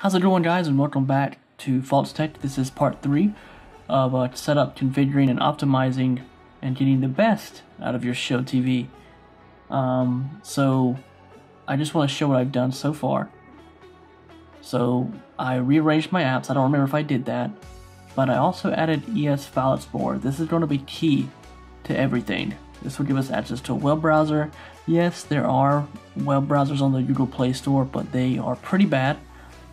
How's it going, guys, and welcome back to Faulks Tech. This is part 3 of setup, configuring, and optimizing and getting the best out of your Shield TV. So I just want to show what I've done so far. So I rearranged my apps. I don't remember if I did that, but I also added ES File Explorer. This is going to be key to everything. This will give us access to a web browser. Yes, there are web browsers on the Google Play Store, but they are pretty bad.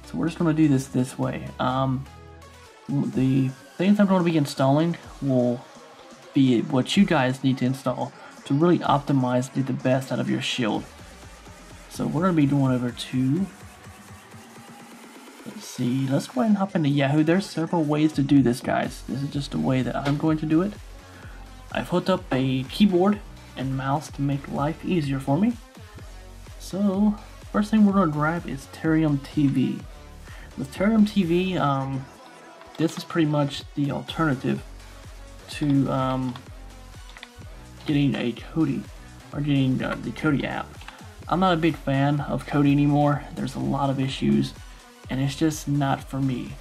So we're just going to do this way. The things I'm going to be installing will be what you guys need to install to really optimize and get the best out of your Shield. So we're going to be going over to, let's see, let's go ahead and hop into Yahoo. There's several ways to do this, guys. This is just a way that I'm going to do it. I've hooked up a keyboard and mouse to make life easier for me. So first thing we're going to grab is Terrarium TV. With Terrarium TV, this is pretty much the alternative to getting a Kodi or getting the Kodi app. I'm not a big fan of Kodi anymore. There's a lot of issues and it's just not for me.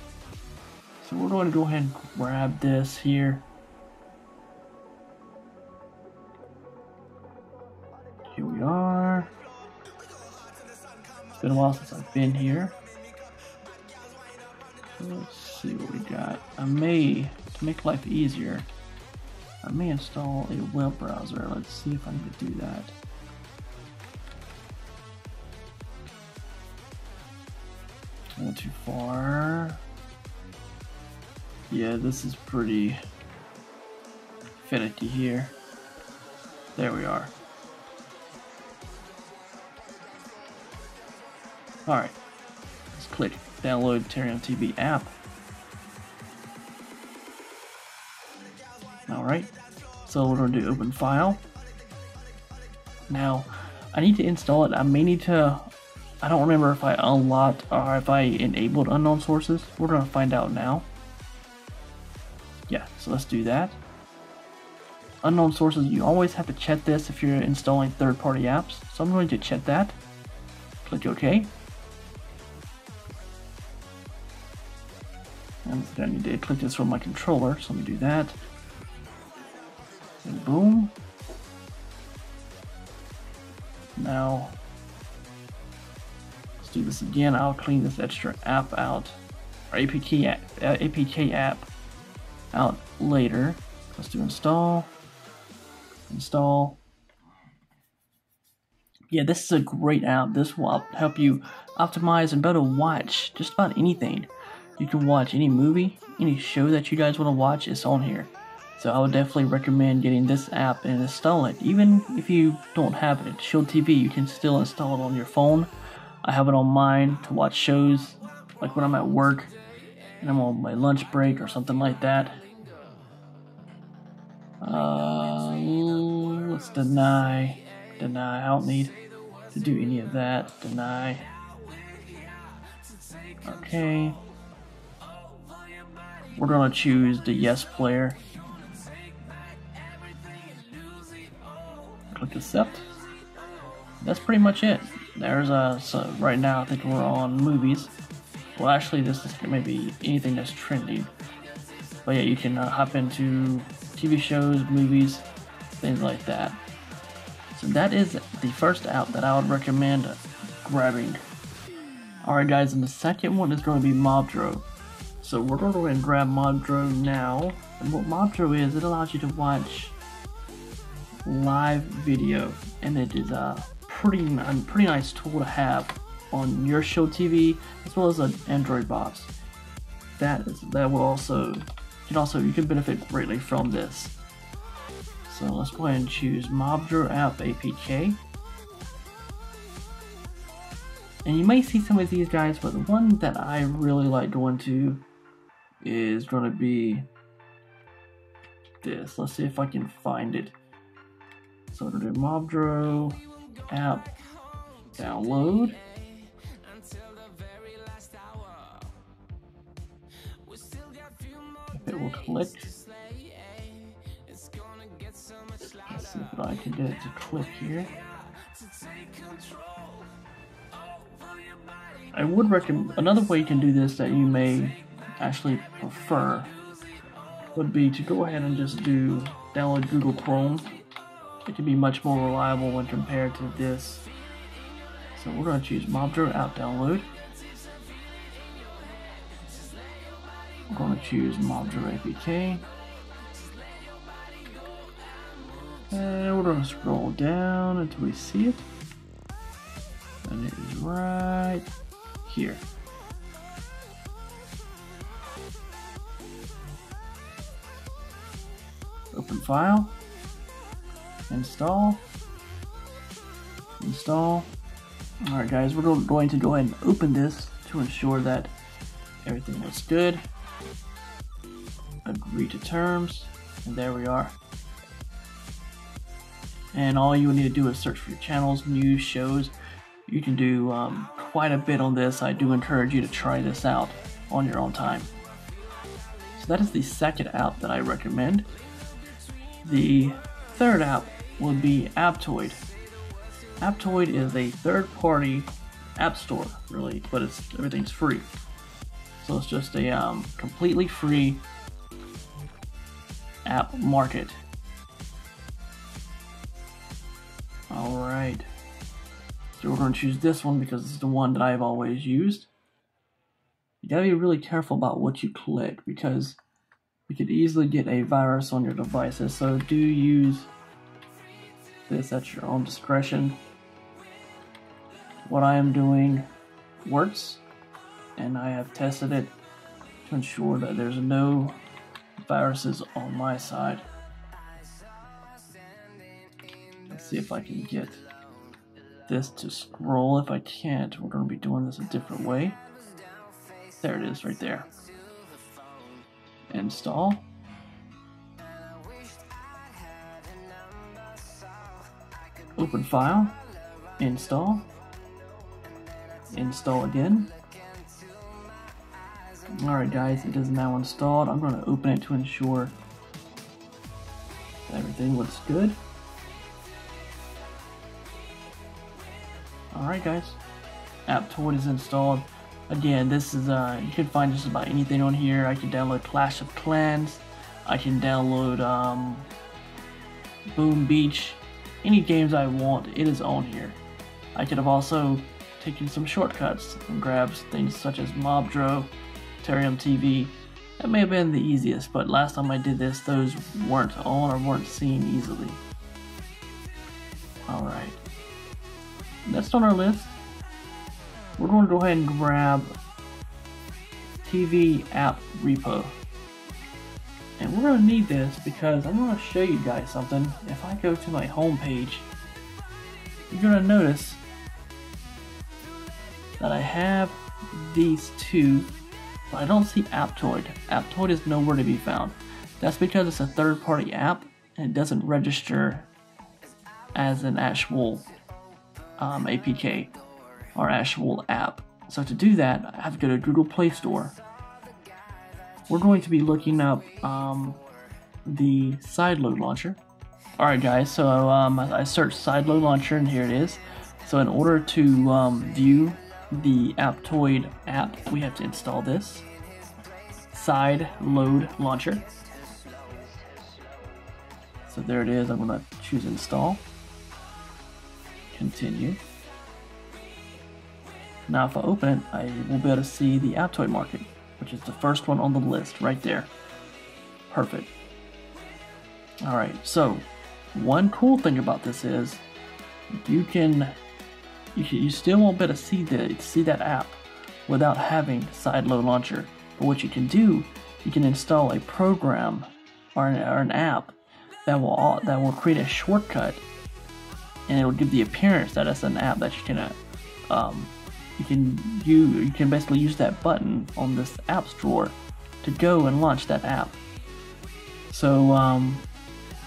So we're going to go ahead and grab this here. Here we are. It's been a while since I've been here. Let's see what we got. I may, to make life easier, I may install a web browser. Let's see if I can do that. Not too far. Yeah, this is pretty finicky here. There we are. Alright, let's click download Terrarium TV app. Alright, so we're going to do open file. Now, I need to install it. I may need to, I don't remember if I unlocked or if I enabled unknown sources. We're going to find out now. Yeah, so let's do that. Unknown sources, you always have to check this if you're installing third-party apps. So I'm going to check that. Click OK. And I need to click this from my controller, so let me do that. And boom. Now, let's do this again. I'll clean this extra app out, or APK app out later. Let's do install. Install. Yeah, this is a great app. This will help you optimize and better watch just about anything. You can watch any movie, any show that you guys want to watch, it's on here. So I would definitely recommend getting this app and install it. Even if you don't have it, Shield TV, you can still install it on your phone. I have it on mine to watch shows, like when I'm at work and I'm on my lunch break or something like that. Let's deny. Deny. I don't need to do any of that. Deny. Okay. We're going to choose the yes player. Click accept. That's pretty much it. There's so right now I think we're on movies. Well, actually this is maybe anything that's trending. But yeah, you can hop into TV shows, movies, things like that. So that is the first app that I would recommend grabbing. Alright, guys, and the second one is going to be Mobdro. So we're going to go ahead and grab Mobdro now. And what Mobdro is, it allows you to watch live video, and it is a pretty nice tool to have on your Shield TV as well as an Android box. You can benefit greatly from this. So let's go ahead and choose Mobdro app APK. And you may see some of these guys, but the one that I really like going to is going to be this. Let's see if I can find it. So we're going to do Mobdro app download. If it will click. Let's see if I can get it to click here. I would recommend another way you can do this that you may actually prefer would be to go ahead and just download Google Chrome. It can be much more reliable when compared to this. So we're going to choose Mobdro app download. We're going to choose Mobdro APK. And we're going to scroll down until we see it. And it is right here. Open file, install, install. Alright guys, we're going to go ahead and open this to ensure that everything looks good. Agree to terms, and there we are. And all you need to do is search for your channels, news, shows. You can do quite a bit on this. I do encourage you to try this out on your own time. So that is the second app that I recommend. The third app would be Aptoide. Aptoide is a third-party app store, really, but everything's free. So it's just a completely free app market. All right, so we're going to choose this one because it's the one that I've always used. You gotta be really careful about what you click because you could easily get a virus on your devices. So do use this at your own discretion. What I am doing works, and I have tested it to ensure that there's no viruses on my side. Let's see if I can get this to scroll. If I can't, we're going to be doing this a different way. There it is right there. Install. Open file. Install. Install again. Alright guys, it is now installed. I'm going to open it to ensure that everything looks good. Alright guys, Aptoide is installed. Again, this is, you can find just about anything on here. I can download Clash of Clans, I can download Boom Beach, any games I want, it is on here. I could have also taken some shortcuts and grabbed things such as Mobdro, Terrarium TV. That may have been the easiest, but last time I did this, those weren't on or weren't seen easily. Alright. Next on our list, we're going to go ahead and grab TV app repo, and we're going to need this because I'm going to show you guys something. If I go to my home page, you're going to notice that I have these two, but I don't see Aptoide. Aptoide is nowhere to be found. That's because it's a third-party app and it doesn't register as an actual APK or actual app. So to do that, I have to go to Google Play Store. We're going to be looking up the Sideload Launcher. Alright guys, so I searched Sideload Launcher and here it is. So in order to view the Aptoide app, we have to install this Sideload Launcher. So there it is. I'm going to choose install. Continue. Now if I open it, I will be able to see the Aptoide Market, which is the first one on the list right there. Perfect. Alright, so one cool thing about this is you still won't be able to see that app without having Sideload Launcher. But what you can do, you can install a program or an app that will create a shortcut, and it will give the appearance that it's an app that you can you can basically use that button on this app store to go and launch that app. So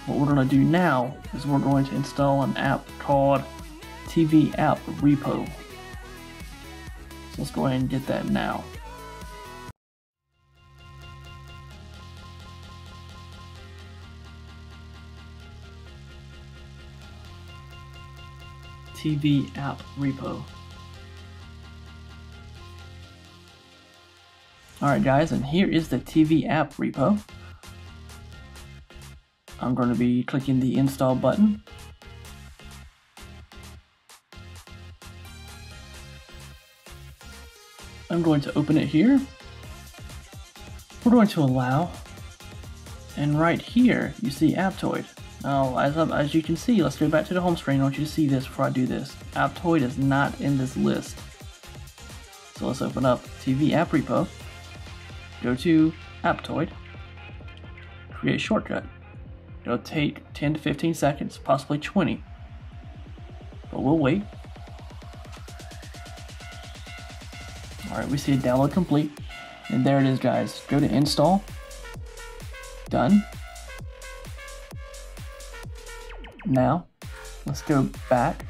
what we're going to do now is we're going to install an app called TV App Repo. So let's go ahead and get that now. TV App Repo. Alright guys, and here is the TV app repo. I'm going to be clicking the install button. I'm going to open it here. We're going to allow, and right here you see Aptoide. Now as you can see, let's go back to the home screen. I want you to see this before I do this. Aptoide is not in this list. So let's open up TV app repo, go to Aptoide, create shortcut. It'll take 10 to 15 seconds, possibly 20, but we'll wait. Alright, we see a download complete, and there it is guys. Go to install, done. Now, let's go back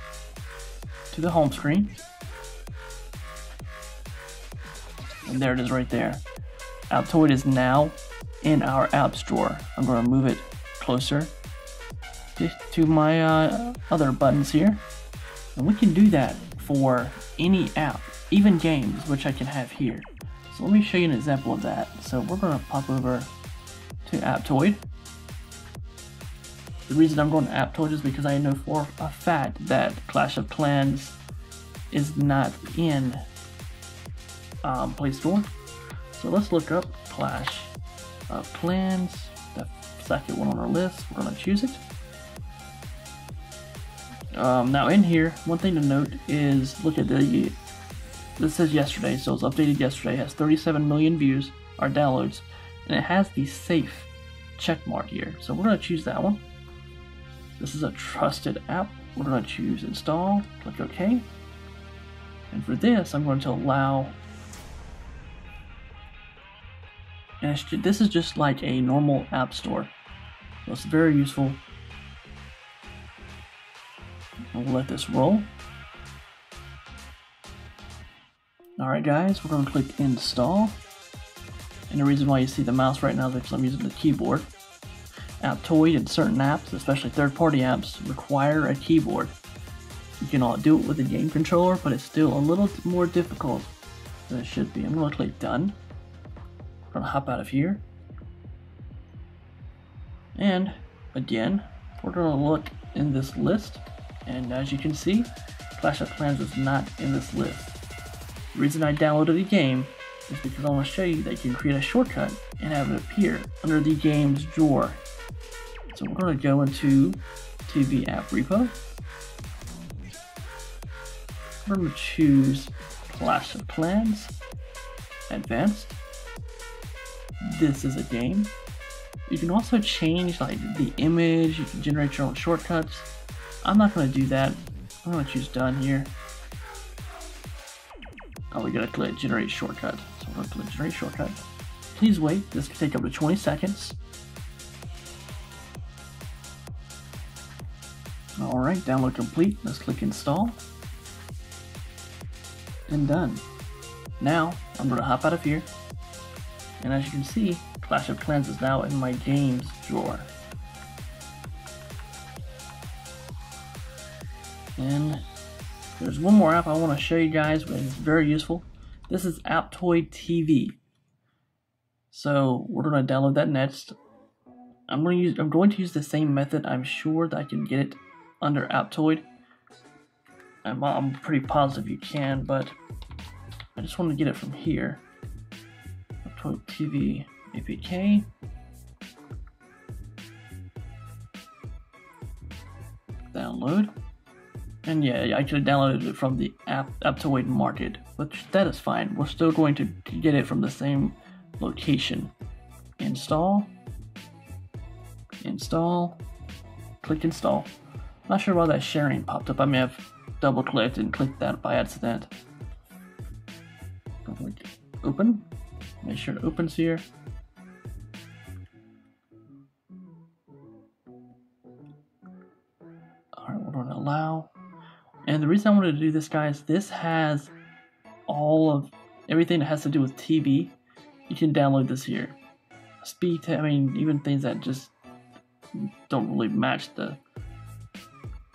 to the home screen, and there it is right there. Aptoide is now in our app store. I'm going to move it closer to my other buttons here, and we can do that for any app, even games, which I can have here. So let me show you an example of that. So we're going to pop over to Aptoide. The reason I'm going to Aptoide is because I know for a fact that Clash of Clans is not in Play Store. So let's look up Clash of Clans, the second one on our list. We're going to choose it. Now in here, one thing to note is, look at the, this says yesterday, so it's updated yesterday, it has 37 million views, or downloads, and it has the safe check mark here. So we're going to choose that one. This is a trusted app. We're going to choose install, click OK. And for this, I'm going to allow, and this is just like a normal app store, so it's very useful. We'll let this roll. Alright guys, we're going to click install, and the reason why you see the mouse right now is because I'm using the keyboard. Aptoide and certain apps, especially third-party apps, require a keyboard. You cannot do it with a game controller, but it's still a little more difficult than it should be. I'm going to click done. I'm going to hop out of here, and again, we're going to look in this list. And as you can see, Clash of Clans is not in this list. The reason I downloaded the game is because I want to show you that you can create a shortcut and have it appear under the game's drawer. So we're going to go into TV app repo. We're going to choose Clash of Clans, Advanced. This is a game. You can also change like the image, you can generate your own shortcuts. I'm not going to do that. I'm going to choose done here. Oh, we got to click generate shortcut. So we're going to click generate shortcut. Please wait. This can take up to 20 seconds. All right, download complete. Let's click install. And done. Now I'm going to hop out of here. And as you can see, Clash of Clans is now in my games drawer. And there's one more app I want to show you guys, which is very useful. This is Aptoide TV. So we're going to download that next. I'm going to use the same method. I'm sure that I can get it under Aptoide. I'm pretty positive you can, but I just want to get it from here. Aptoide TV APK. Download. And yeah, I could have downloaded it from the Aptoide Market, which that is fine. We're still going to get it from the same location. Install. Install. Click install. Not sure why that sharing popped up. I may have double clicked and clicked that by accident. Click open. Make sure it opens here. Alright, we're going to allow. And the reason I wanted to do this, guys, this has all of everything that has to do with TV. You can download this here. Speed, I mean, even things that just don't really match the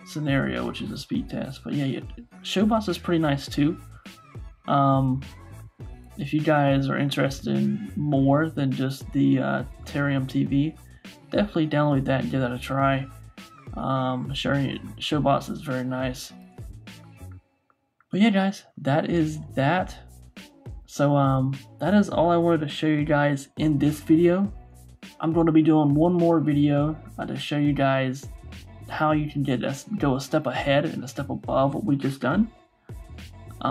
scenario, which is a speed test. But yeah, Showbox is pretty nice too. If you guys are interested in more than just the Terrarium TV, definitely download that and give that a try. Showbots is very nice. But yeah, guys, that is that. So that is all I wanted to show you guys in this video. I'm going to be doing one more video to show you guys how you can get us go a step ahead and a step above what we just done.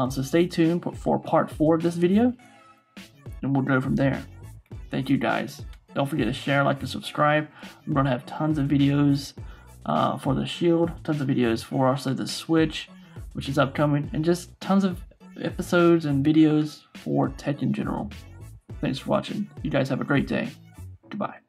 So stay tuned for part 4 of this video, and we'll go from there. Thank you guys. Don't forget to share, like, and subscribe. I'm going to have tons of videos for the Shield, tons of videos for also the Switch, which is upcoming, and just tons of episodes and videos for tech in general. Thanks for watching. You guys have a great day. Goodbye.